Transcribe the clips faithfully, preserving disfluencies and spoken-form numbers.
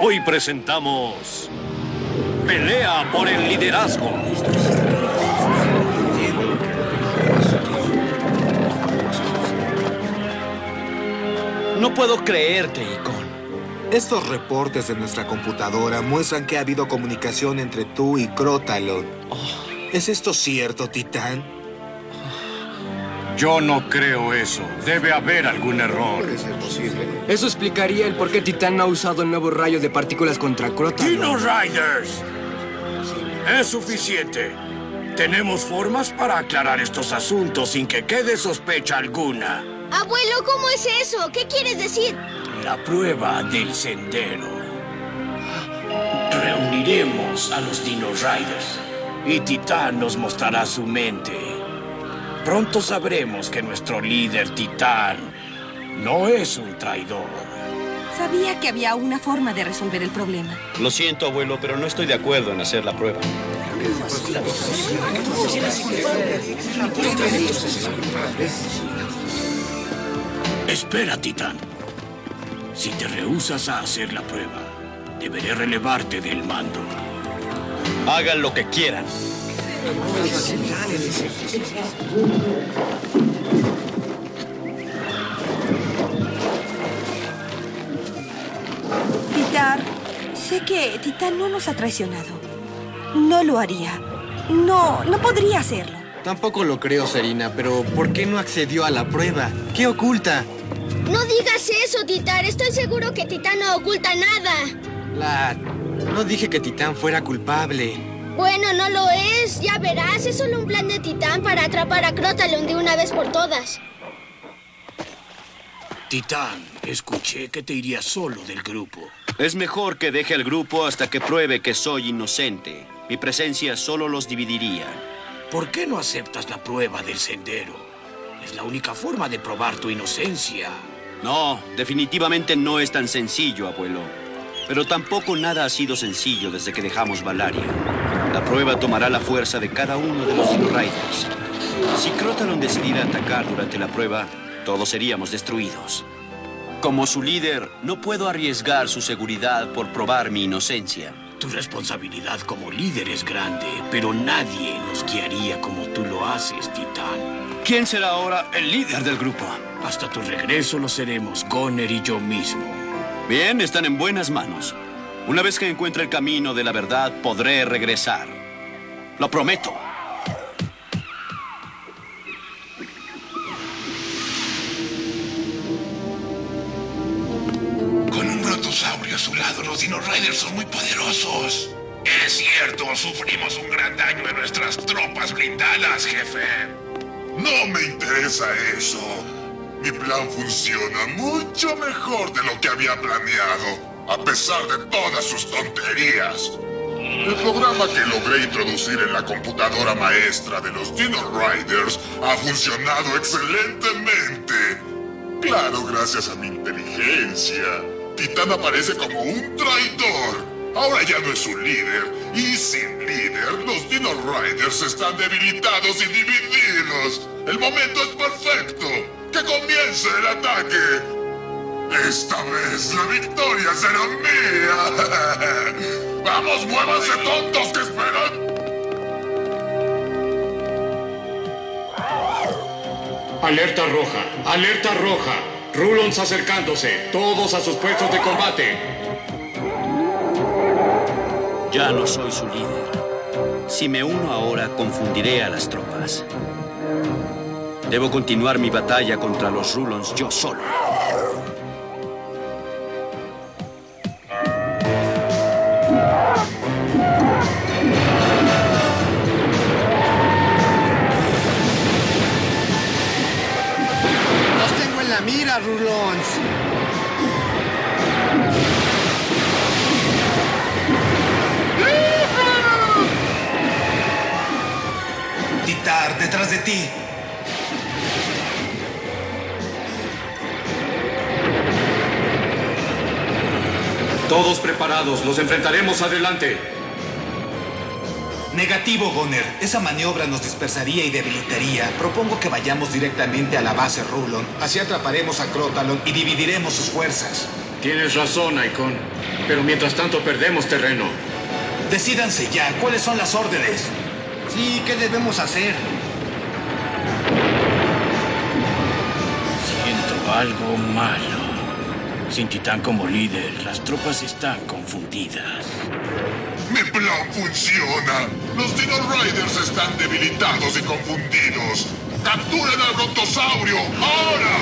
Hoy presentamos... Pelea por el liderazgo. No puedo creerte, Icon. Estos reportes de nuestra computadora muestran que ha habido comunicación entre tú y Crotalón. Oh. ¿Es esto cierto, Titán? Yo no creo eso. Debe haber algún error. Puede ser posible. Eso explicaría el por qué Titán no ha usado el nuevo rayo de partículas contra Crotalón. ¡Dino Riders! Es suficiente. Tenemos formas para aclarar estos asuntos sin que quede sospecha alguna. Abuelo, ¿cómo es eso? ¿Qué quieres decir? La prueba del sendero. Reuniremos a los Dino Riders y Titán nos mostrará su mente. Pronto sabremos que nuestro líder, Titán, no es un traidor. Sabía que había una forma de resolver el problema. Lo siento, abuelo, pero no estoy de acuerdo en hacer la prueba. Espera, Titán. Si te rehusas a hacer la prueba, deberé relevarte del mando. Hagan lo que quieran. Titán, sé que Titán no nos ha traicionado. No lo haría. No, no podría hacerlo. Tampoco lo creo, Serena, pero ¿por qué no accedió a la prueba? ¿Qué oculta? No digas eso, Titán. Estoy seguro que Titán no oculta nada. La... No dije que Titán fuera culpable. Bueno, no lo es. Ya verás, es solo un plan de Titán para atrapar a Crotalón de una vez por todas. Titán, escuché que te irías solo del grupo. Es mejor que deje el grupo hasta que pruebe que soy inocente. Mi presencia solo los dividiría. ¿Por qué no aceptas la prueba del sendero? Es la única forma de probar tu inocencia. No, definitivamente no es tan sencillo, abuelo. Pero tampoco nada ha sido sencillo desde que dejamos Valaria. La prueba tomará la fuerza de cada uno de los Dino Riders. Si Crotalón decidiera atacar durante la prueba, todos seríamos destruidos. Como su líder, no puedo arriesgar su seguridad por probar mi inocencia. Tu responsabilidad como líder es grande, pero nadie nos guiaría como tú lo haces, Titán. ¿Quién será ahora el líder del grupo? Hasta tu regreso lo seremos, Connor y yo mismo. Bien, están en buenas manos. Una vez que encuentre el camino de la verdad, podré regresar. Lo prometo. Con un brontosaurio a su lado, los Dino Riders son muy poderosos. Es cierto, sufrimos un gran daño en nuestras tropas blindadas, jefe. No me interesa eso. Mi plan funciona mucho mejor de lo que había planeado. A pesar de todas sus tonterías. El programa que logré introducir en la computadora maestra de los Dino Riders ha funcionado excelentemente. Claro, gracias a mi inteligencia. Titán aparece como un traidor. Ahora ya no es un líder. Y sin líder, los Dino Riders están debilitados y divididos. El momento es perfecto. ¡Que comience el ataque! Esta vez la victoria será mía. ¡Vamos, muévanse, tontos, que esperan! Alerta roja, alerta roja. Rulons acercándose, todos a sus puestos de combate. Ya no soy su líder. Si me uno ahora, confundiré a las tropas. Debo continuar mi batalla contra los Rulons yo solo. ¡Mira, Rulons! ¡Titán, detrás de ti! Todos preparados, los enfrentaremos adelante. Negativo, Gunner. Esa maniobra nos dispersaría y debilitaría. Propongo que vayamos directamente a la base Rulon. Así atraparemos a Crotalón y dividiremos sus fuerzas. Tienes razón, Icon. Pero mientras tanto perdemos terreno. Decídanse ya, ¿cuáles son las órdenes? Sí, ¿qué debemos hacer? Siento algo malo. Sin Titán como líder, las tropas están confundidas. ¡Mi plan funciona! Los Dino Riders están debilitados y confundidos. ¡Capturen al brontosaurio! ¡Ahora!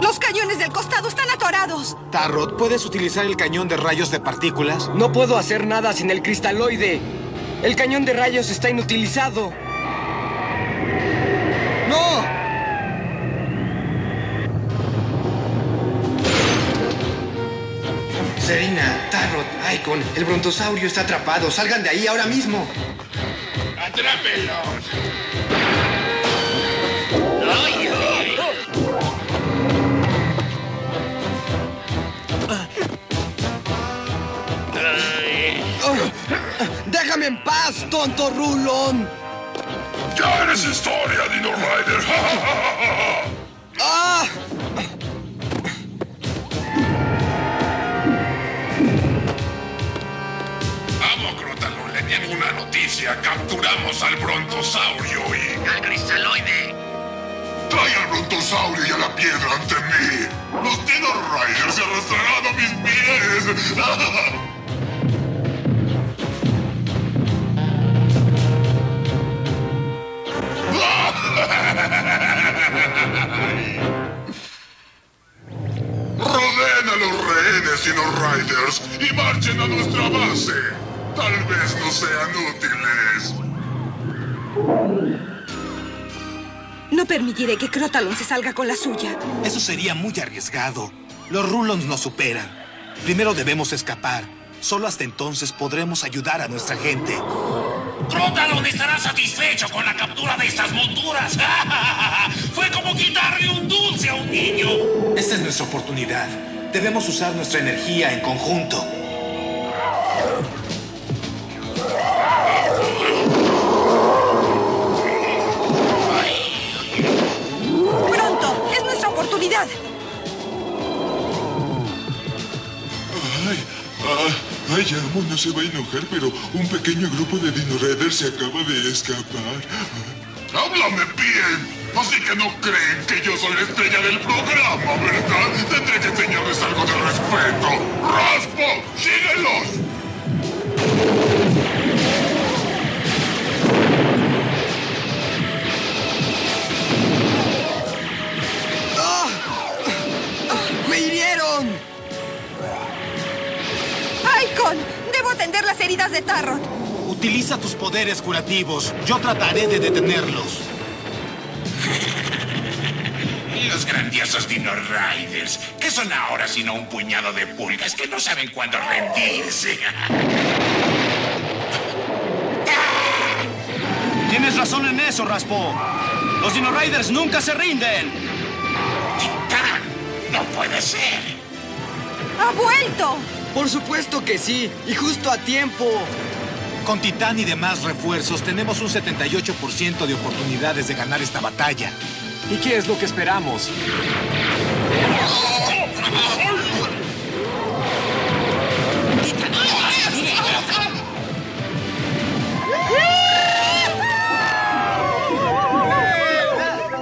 ¡Los cañones del costado están atorados! Tarrot, ¿puedes utilizar el cañón de rayos de partículas? No puedo hacer nada sin el cristaloide. El cañón de rayos está inutilizado. ¡No! Serena, Tarrot, Icon, el brontosaurio está atrapado. ¡Salgan de ahí ahora mismo! ¡Atrápenlos! ¡Ay! ¡Déjame en paz, tonto Rulón! ¡Ya eres historia, Dino Rider! ¡Ja, ja, ja, ja! ¡Ah! ¡Vamos, Crotalón! Le di alguna noticia. Capturamos al brontosaurio y... ¡al cristaloide! ¡Trae al brontosaurio y a la piedra ante mí! ¡Los Dino Riders se arrastrarán a mis pies! ¡Ja, ja, ja! Rodeen a los rehenes y los Riders y marchen a nuestra base. Tal vez no sean útiles. No permitiré que Crotalón se salga con la suya. Eso sería muy arriesgado. Los Rulons nos superan. Primero debemos escapar. Solo hasta entonces podremos ayudar a nuestra gente. Crotalón estará satisfecho con la captura de estas monturas. Fue como quitarle un dulce a un niño. Esta es nuestra oportunidad. Debemos usar nuestra energía en conjunto. Pronto, es nuestra oportunidad. Ay, ay. Ay, Amo, no se va a enojar, pero un pequeño grupo de Dino Raiders se acaba de escapar. ¡Háblame bien! Así que no creen que yo soy la estrella del programa, ¿verdad? Tendré que enseñarles algo de respeto. ¡Raspo! ¡Síguelos! Debo atender las heridas de Tarrot. Utiliza tus poderes curativos. Yo trataré de detenerlos. Los grandiosos Dino Riders. ¿Qué son ahora sino un puñado de pulgas que no saben cuándo rendirse? Tienes razón en eso, Raspo. Los Dino Riders nunca se rinden. ¡Titán! ¡No puede ser! ¡Ha vuelto! Por supuesto que sí, y justo a tiempo. Con Titán y demás refuerzos, tenemos un setenta y ocho por ciento de oportunidades de ganar esta batalla. ¿Y qué es lo que esperamos?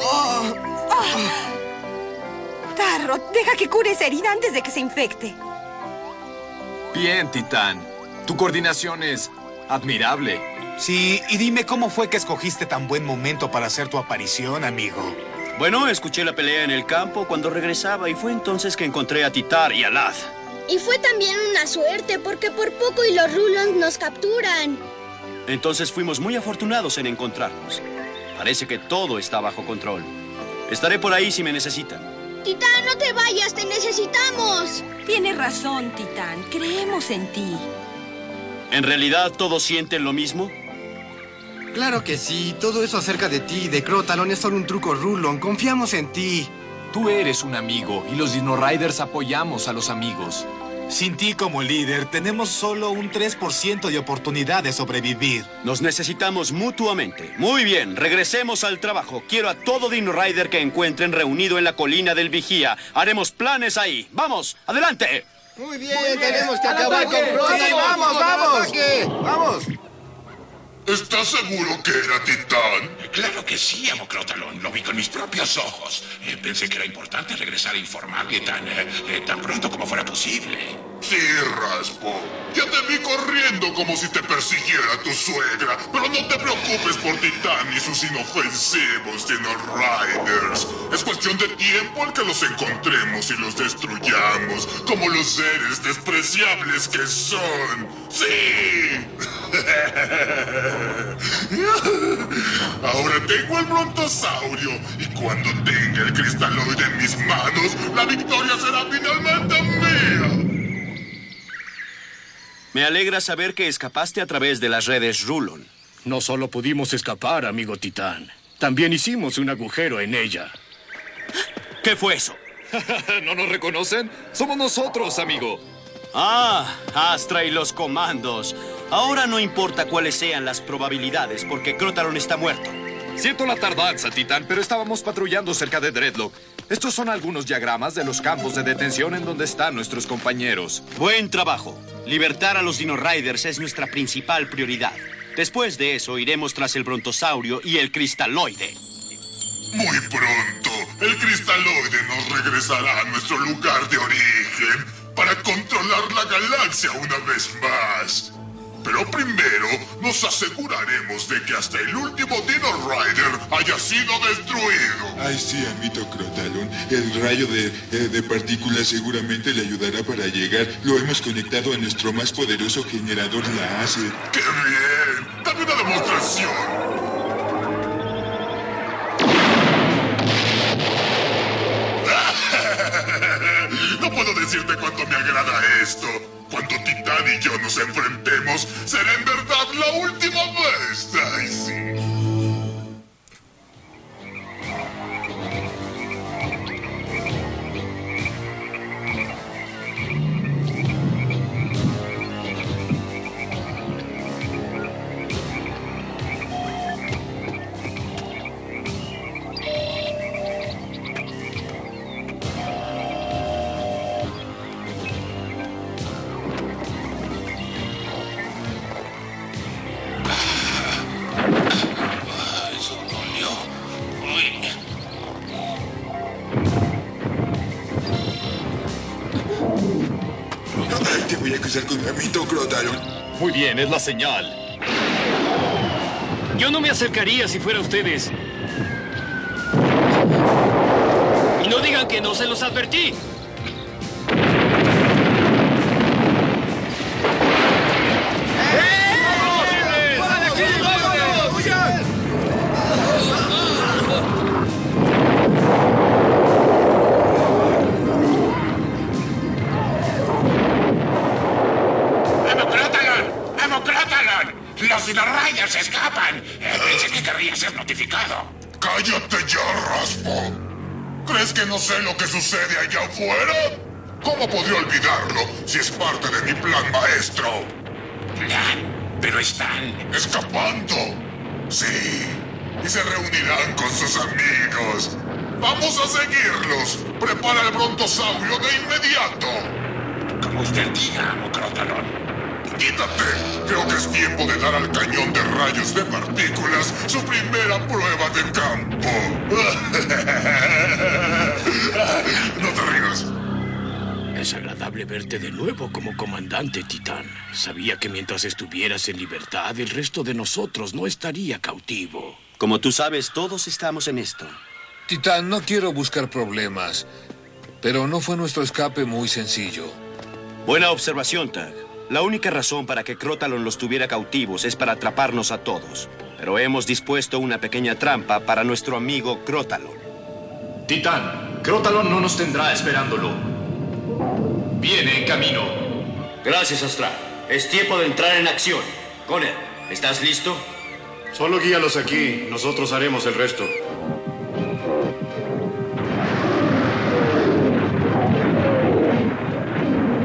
Oh, Tarrot, deja que cure esa herida antes de que se infecte. Bien, Titán. Tu coordinación es admirable. Sí, y dime cómo fue que escogiste tan buen momento para hacer tu aparición, amigo. Bueno, escuché la pelea en el campo cuando regresaba y fue entonces que encontré a Titán y a Laz. Y fue también una suerte porque por poco y los Rulons nos capturan. Entonces fuimos muy afortunados en encontrarnos. Parece que todo está bajo control. Estaré por ahí si me necesitan. Titán, no te vayas, te necesitamos. Tienes razón, Titán. Creemos en ti. ¿En realidad todos sienten lo mismo? Claro que sí. Todo eso acerca de ti y de Crotalón es solo un truco, Rulon. Confiamos en ti. Tú eres un amigo y los Dino Riders apoyamos a los amigos. Sin ti como líder, tenemos solo un tres por ciento de oportunidad de sobrevivir. Nos necesitamos mutuamente. Muy bien, regresemos al trabajo. Quiero a todo Dino Rider que encuentren reunido en la colina del Vigía. Haremos planes ahí. ¡Vamos, adelante! Muy bien, Muy bien. tenemos que acabar con Crotalón. Sí, ¡Vamos, vamos! ¡Vamos! ¿Estás seguro que era Titán? Claro que sí, Mocrotalón. Lo vi con mis propios ojos. Eh, pensé que era importante regresar a informarle tan, eh, eh, tan pronto como fuera posible. Sí, Raspo. Ya te vi corriendo como si te persiguiera tu suegra. Pero no te preocupes por Titán y sus inofensivos Dino Riders. Es cuestión de tiempo al que los encontremos y los destruyamos, como los seres despreciables que son. ¡Sí! Ahora tengo el brontosaurio, y cuando tenga el cristaloide en mis manos, la victoria será finalmente mía. Me alegra saber que escapaste a través de las redes Rulon. No solo pudimos escapar, amigo Titán. También hicimos un agujero en ella. ¿Qué fue eso? ¿No nos reconocen? Somos nosotros, amigo. Ah, Astra y los comandos. Ahora no importa cuáles sean las probabilidades, porque Crotalón está muerto. Siento la tardanza, Titán, pero estábamos patrullando cerca de Dreadlock. Estos son algunos diagramas de los campos de detención en donde están nuestros compañeros. Buen trabajo. Libertar a los Dino Riders es nuestra principal prioridad. Después de eso, iremos tras el brontosaurio y el cristaloide. Muy pronto, el cristaloide nos regresará a nuestro lugar de origen para controlar la galaxia una vez más. Pero primero, nos aseguraremos de que hasta el último Dino Rider haya sido destruido. Ay, sí, amito Crotalón. El rayo de, eh, de partículas seguramente le ayudará para llegar. Lo hemos conectado a nuestro más poderoso generador, la A C E. ¡Qué bien! ¡Dame una demostración! No puedo decirte cuánto me agrada esto. Cuando Titán y yo nos enfrentemos, será en verdad la última vez. Ay, sí. Muy bien, es la señal. Yo no me acercaría si fuera ustedes. Y no digan que no se los advertí. ¡Los Riders se escapan! Pensé que querría ser notificado. ¡Cállate ya, Raspo! ¿Crees que no sé lo que sucede allá afuera? ¿Cómo podría olvidarlo si es parte de mi plan, maestro? ¿Plan? Pero están... ¡escapando! Sí, y se reunirán con sus amigos. ¡Vamos a seguirlos! ¡Prepara el brontosaurio de inmediato! Como usted diga, Mocrotalón. ¡Quítate! Creo que es tiempo de dar al cañón de rayos de partículas su primera prueba de campo. No te rías. Es agradable verte de nuevo como comandante, Titán. Sabía que mientras estuvieras en libertad, el resto de nosotros no estaría cautivo. Como tú sabes, todos estamos en esto. Titán, no quiero buscar problemas, pero no fue nuestro escape muy sencillo. Buena observación, Tagg. La única razón para que Crotalón los tuviera cautivos es para atraparnos a todos. Pero hemos dispuesto una pequeña trampa para nuestro amigo Crotalón. Titán, Crotalón no nos tendrá esperándolo. Viene en camino. Gracias, Astra. Es tiempo de entrar en acción. Connor, ¿estás listo? Solo guíalos aquí. Nosotros haremos el resto.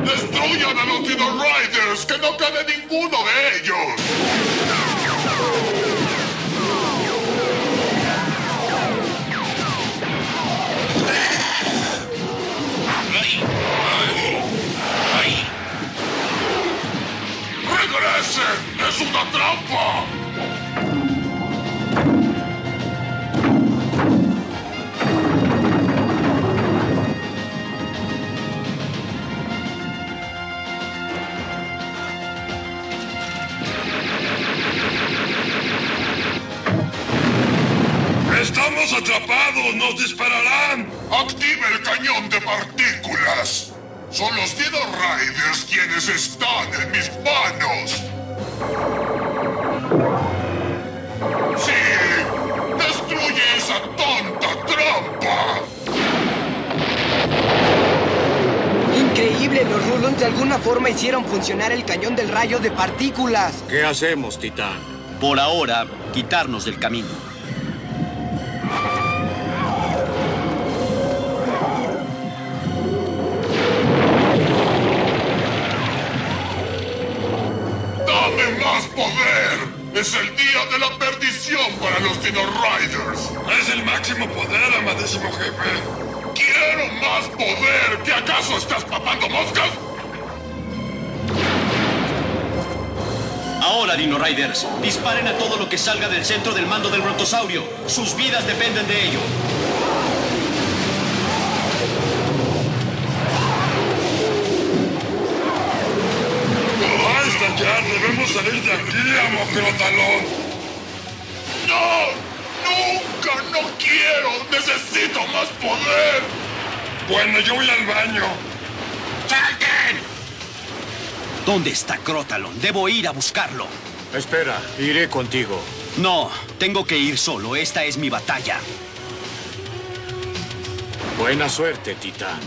¡Destruye ¡Destruyan a los Dino Riders! ¡Que no quede ninguno de ellos! ¡Regresen! ¡Es una trampa! ¡Estamos atrapados! ¡Nos dispararán! ¡Activa el cañón de partículas! ¡Son los Dino Riders quienes están en mis manos! ¡Sí! ¡Destruye esa tonta trampa! Increíble, los Rulons de alguna forma hicieron funcionar el cañón del rayo de partículas. ¿Qué hacemos, Titán? Por ahora, quitarnos del camino. ¡Es el día de la perdición para los Dino Riders! ¡Es el máximo poder, amadísimo jefe! ¡Quiero más poder! ¿Qué acaso estás papando moscas? Ahora, Dino Riders, disparen a todo lo que salga del centro del mando del brontosaurio. Sus vidas dependen de ello. ¡Ya debemos salir de aquí, Mocrotalón! ¡No! ¡Nunca! ¡No quiero! ¡Necesito más poder! Bueno, yo voy al baño. ¡Salten! ¿Dónde está Crotalón? Debo ir a buscarlo. Espera, iré contigo. No, tengo que ir solo. Esta es mi batalla. Buena suerte, Titán.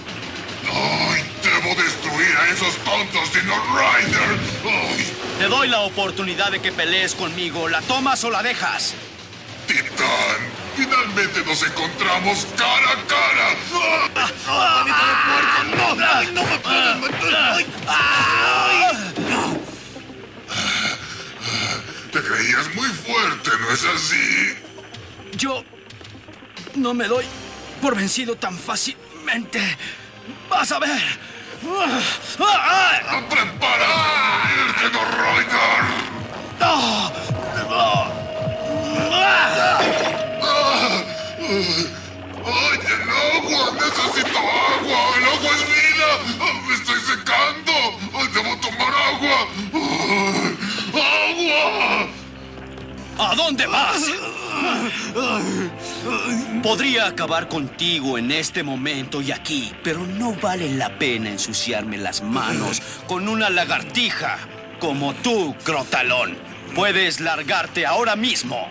¡Ay! ¡Debo destruir a esos tontos Dino Riders! ¡Ay! Te doy la oportunidad de que pelees conmigo. ¿La tomas o la dejas? ¡Titán! ¡Finalmente nos encontramos cara a cara! ¡Ah! ¡Ah! ¡Ah! ¡No! ¡Ay, no me puedes matar! ¡Ay! ¡Ay! ¡No! Te creías muy fuerte, ¿no es así? Yo... no me doy por vencido tan fácilmente. ¡Vas a ver! ¡Prepárate, Dino Rider! ¡No! ¡Ay, el agua! ¡Necesito agua! ¡El agua es vida! ¡Me estoy secando! ¡Debo tomar agua! ¡Agua! ¿A dónde vas? Podría acabar contigo en este momento y aquí, pero no vale la pena ensuciarme las manos con una lagartija como tú, Crotalón. Puedes largarte ahora mismo.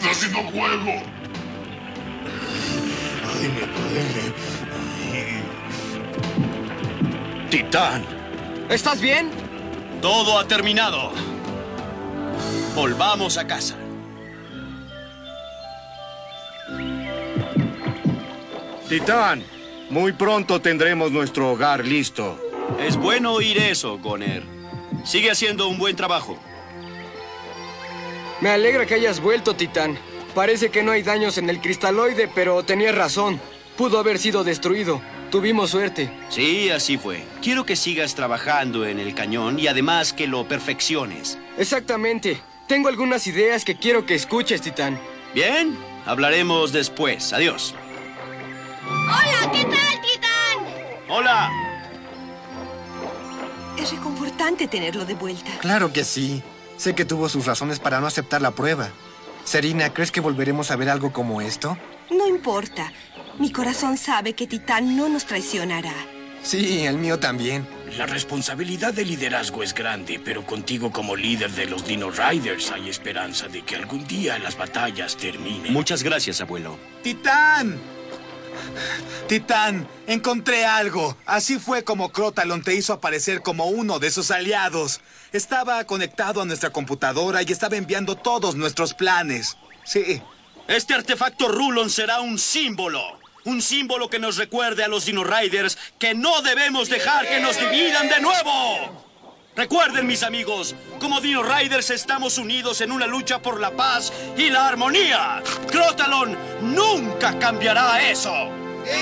Casi no juego. Ay, me duele. Titán. ¿Estás bien? Todo ha terminado. Volvamos a casa. Titán, muy pronto tendremos nuestro hogar listo. Es bueno oír eso, Connor. Sigue haciendo un buen trabajo. Me alegra que hayas vuelto, Titán. Parece que no hay daños en el cristaloide, pero tenías razón. Pudo haber sido destruido. Tuvimos suerte. Sí, así fue. Quiero que sigas trabajando en el cañón y además que lo perfecciones. Exactamente. Tengo algunas ideas que quiero que escuches, Titán. Bien, hablaremos después. Adiós. ¡Hola! ¿Qué tal, Titán? ¡Hola! Es reconfortante tenerlo de vuelta. Claro que sí. Sé que tuvo sus razones para no aceptar la prueba. Serena, ¿crees que volveremos a ver algo como esto? No importa. Mi corazón sabe que Titán no nos traicionará. Sí, el mío también. La responsabilidad de liderazgo es grande, pero contigo como líder de los Dino Riders hay esperanza de que algún día las batallas terminen. Muchas gracias, abuelo. ¡Titán! Titán, encontré algo. Así fue como Crotalón te hizo aparecer como uno de sus aliados. Estaba conectado a nuestra computadora y estaba enviando todos nuestros planes. Sí. Este artefacto Rulon será un símbolo. Un símbolo que nos recuerde a los Dino Riders que no debemos dejar que nos dividan de nuevo. Recuerden, mis amigos, como Dino Riders estamos unidos en una lucha por la paz y la armonía. Crotalón nunca cambiará eso. ¡Sí,